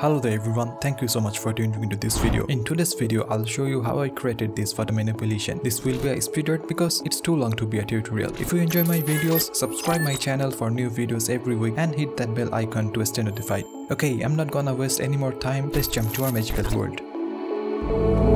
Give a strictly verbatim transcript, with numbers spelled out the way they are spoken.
Hello there everyone, thank you so much for tuning into this video. In today's video, I'll show you how I created this photo manipulation. This will be a speedrun because it's too long to be a tutorial. If you enjoy my videos, subscribe my channel for new videos every week and hit that bell icon to stay notified. Okay, I'm not gonna waste any more time, let's jump to our magical world.